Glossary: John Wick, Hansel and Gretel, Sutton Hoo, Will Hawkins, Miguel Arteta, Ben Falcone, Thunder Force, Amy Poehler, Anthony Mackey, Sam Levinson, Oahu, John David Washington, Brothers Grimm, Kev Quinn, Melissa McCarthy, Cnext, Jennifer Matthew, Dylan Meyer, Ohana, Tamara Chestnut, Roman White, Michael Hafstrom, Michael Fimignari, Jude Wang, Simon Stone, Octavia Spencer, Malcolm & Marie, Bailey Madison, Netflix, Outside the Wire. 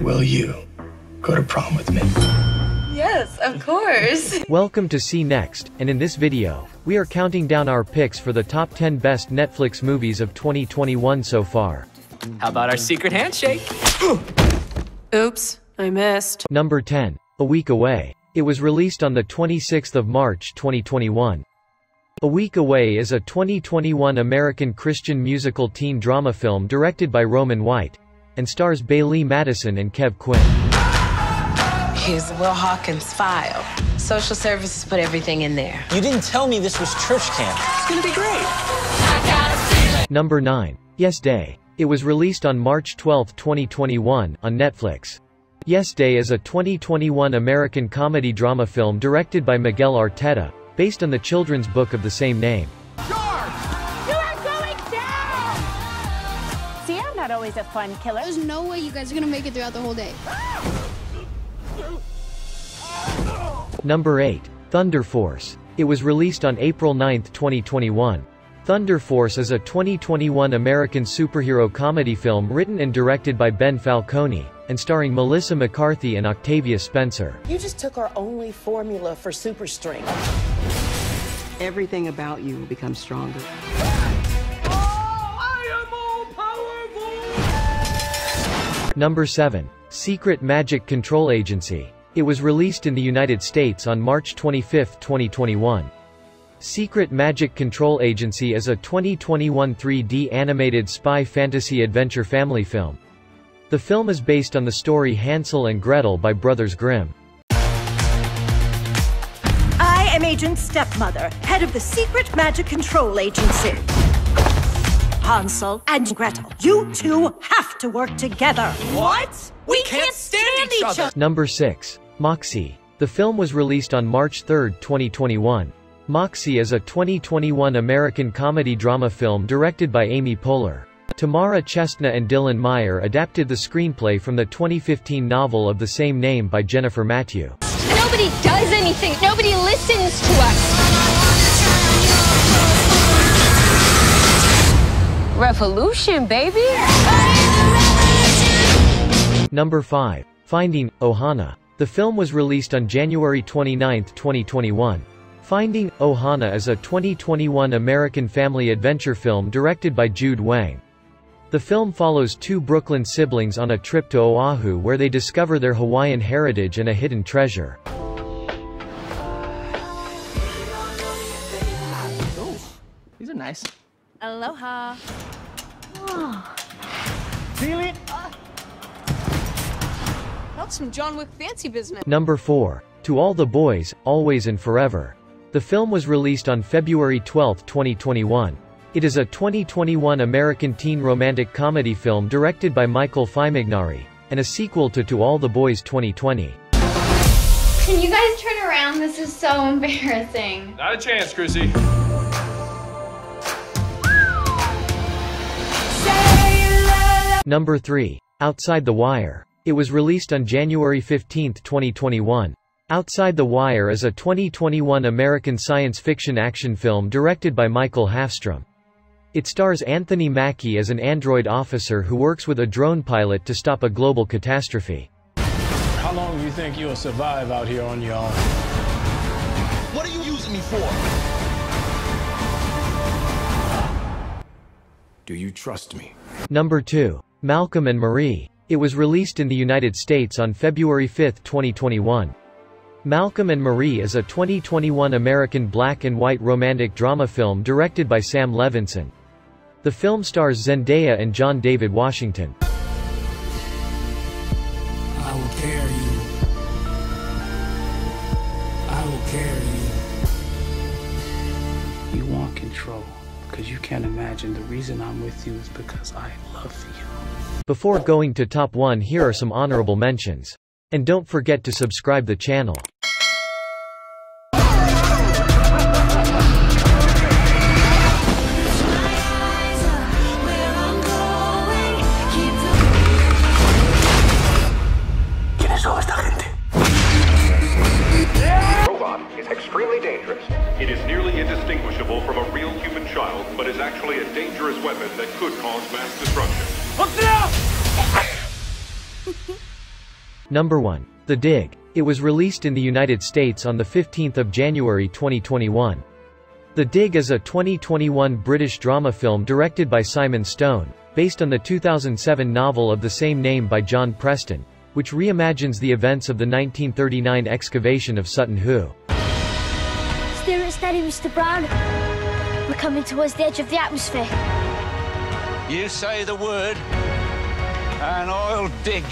Will you go to prom with me? Yes, of course. Welcome to Cnext, and in this video, we are counting down our picks for the top 10 best Netflix movies of 2021 so far. How about our secret handshake? Oops, I missed. Number 10. A Week Away. It was released on the 26th of March 2021. A Week Away is a 2021 American Christian musical teen drama film directed by Roman White, and stars Bailey Madison and Kev Quinn. Here's Will Hawkins' file. Social services put everything in there. You didn't tell me this was church camp. It's gonna be great. I got a feeling. Number 9. Yes Day. It was released on March 12, 2021, on Netflix. Yes Day is a 2021 American comedy drama film directed by Miguel Arteta, based on the children's book of the same name. George! You are going down! See, I'm not always a fun killer. There's no way you guys are gonna make it throughout the whole day. Number 8. Thunder Force. It was released on April 9, 2021. Thunder Force is a 2021 American superhero comedy film written and directed by Ben Falcone, and starring Melissa McCarthy and Octavia Spencer. You just took our only formula for super strength. Everything about you will become stronger. Oh, I am all powerful! Number 7. Secret Magic Control Agency. It was released in the United States on March 25, 2021. Secret Magic Control Agency is a 2021 3D animated spy fantasy adventure family film. The film is based on the story Hansel and Gretel by Brothers Grimm. I am Agent Stepmother, head of the Secret Magic Control Agency. Hansel and Gretel, you two have to work together. What? We can't stand each other! Number 6. Moxie. The film was released on March 3, 2021. Moxie is a 2021 American comedy-drama film directed by Amy Poehler. Tamara Chestnut and Dylan Meyer adapted the screenplay from the 2015 novel of the same name by Jennifer Matthew. Nobody does anything! Nobody listens to us! Revolution, baby! Number 5. Finding Ohana. The film was released on January 29, 2021. Finding Ohana is a 2021 American family adventure film directed by Jude Wang. The film follows two Brooklyn siblings on a trip to Oahu where they discover their Hawaiian heritage and a hidden treasure. Ooh, these are nice. Aloha. Oh. Feel it? That's some John Wick fancy business. Number 4. To All the Boys, Always and Forever. The film was released on February 12, 2021. It is a 2021 American teen romantic comedy film directed by Michael Fimignari, and a sequel to All the Boys 2020. Can you guys turn around? This is so embarrassing. Not a chance, Chrissy. Number 3. Outside the Wire. It was released on January 15, 2021. Outside the Wire is a 2021 American science fiction action film directed by Michael Hafstrom. It stars Anthony Mackey as an android officer who works with a drone pilot to stop a global catastrophe. How long do you think you'll survive out here on your own? What are you using me for? Do you trust me? Number 2. Malcolm and Marie. It was released in the United States on February 5, 2021. Malcolm and Marie is a 2021 American black and white romantic drama film directed by Sam Levinson. The film stars Zendaya and John David Washington. I will carry you. I will carry you. You want control, because you can't imagine the reason I'm with you is because I love you. Before going to top 1, here are some honorable mentions. And don't forget to subscribe the channel. Robot is extremely dangerous. It is nearly indistinguishable from a real human child, but is actually a dangerous weapon that could cause mass destruction. What's it up? Number 1. The Dig. It was released in the United States on 15 January 2021. The Dig is a 2021 British drama film directed by Simon Stone, based on the 2007 novel of the same name by John Preston, which reimagines the events of the 1939 excavation of Sutton Hoo. Steer it steady, Mr. Brown. We're coming towards the edge of the atmosphere. You say the word, and I'll dig.